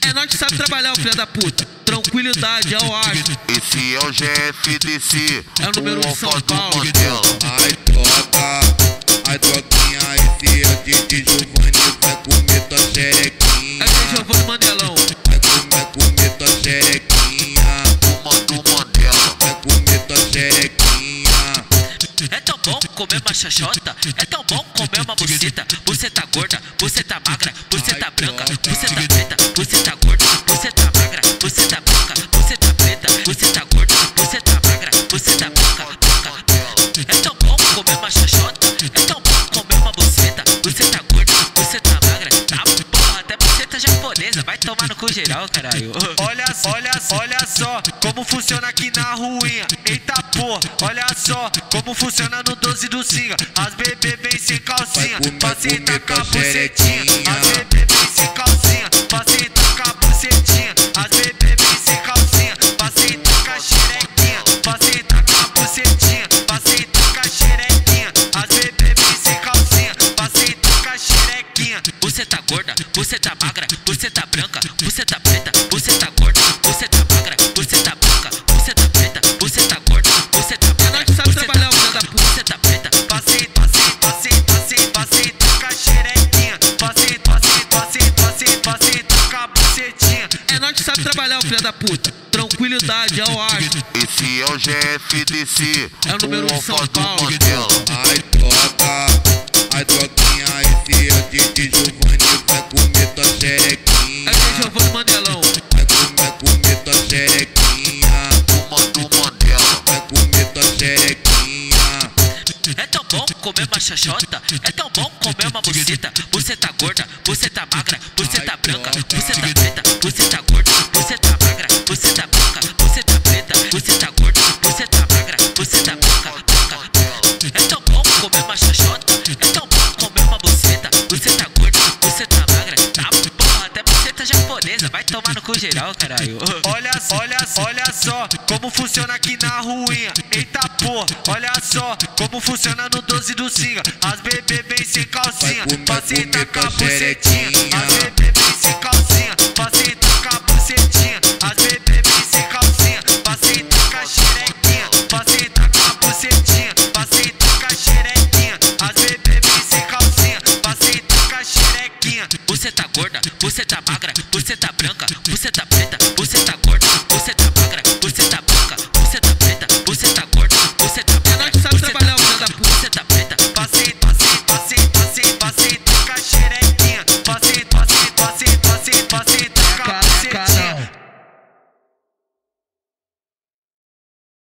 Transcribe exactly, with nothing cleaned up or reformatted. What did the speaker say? É nós que sabe trabalhar, o filho da puta. Tranquilidade, eu acho. Esse é o G F D C. É o número um de São Paulo. Ai, tropa, ai, tropinha. Esse é o D J Giovanne. Vai comer tua xerequinha. É o D J Giovanne Mandelão. Vai comer, vai comer tua xerequinha. Uma do Mandela. Vai comer tua xerequinha. É tão bom comer uma xaxota. É tão bom comer uma buceta. Você tá gorda, você tá magra, você tá branca, você tá preta. Você tá gorda, você tá magra, você tá branca, você tá preta. Você tá gorda, você tá magra, você tá branca, branca. É tão bom comer uma xaxota, é tão bom comer uma buceta. Você tá gorda, você tá magra, tá porra, até buceta japonesa. Vai tomar no cu geral, caralho. Olha, olha, olha só como funciona aqui na ruinha. Eita porra, olha só como funciona no doze do Singa. As bebê vem sem calcinha, pra sentar com a bucetinha. As bebê vem sem calcinha, pra sentar com a bucetinha. As bebê vem sem calcinha, pra sentar com a xerequinha. Pra sentar com a bucetinha, pra sentar com a xerequinha. As bebê vem sem calcinha, pra sentar com a xerequinha. Você tá gorda, você tá magra, você tá branca, você tá preta, você tá gorda, você tá magra, você tá branca, você tá preta, você tá gorda, você tá magra, você tá branca, você tá preta. Passei, passei, passei, passei, passei, toca a xerequinha. Passei, passei, passei, passei, passei, toca a bucetinha. É nós que sabe trabalhar, filha da puta. Tranquilidade, eu acho. Esse é o G F D C. É o número um de São Paulo. Ai, tropa, ai, tropinha. Esse é o D J Giovanni. Vai comer tua xerequinha. É o D J Giovanni Mandelão. Vai comer, comer tua xerequinha. Uma do Mandela. Vai comer tua xerequinha. É tão bom comer uma xaxota, é tão bom comer uma buceta. Você tá gorda, você tá magra, você tá branca, você tá preta. Você tá gorda, você tá magra, você tá branca, você tá preta. Você tá gorda, você tá magra, você tá branca, branca. É tão bom comer uma xaxota, é tão bom comer uma buceta. Você tá gorda, você tá magra, tá porra, até buceta japonesa. Vai tomar no cu geral, caralho. Olha, olha, olha só como funciona aqui na ruinha. Eita porra, olha só como funciona no doze do Singa. As bebê vem sem calcinha, pra sentar com a bucetinha. As bebê vem sem calcinha, pra sentar com a bucetinha. As bebê vem sem calcinha, pra sentar com a xerequinha. Pra sentar com a bucetinha, pra sentar com a xerequinha. As bebê vem sem calcinha, pra sentar com a xerequinha. Você tá gorda, você tá magra, você tá branca, você tá preta, você tá gorda.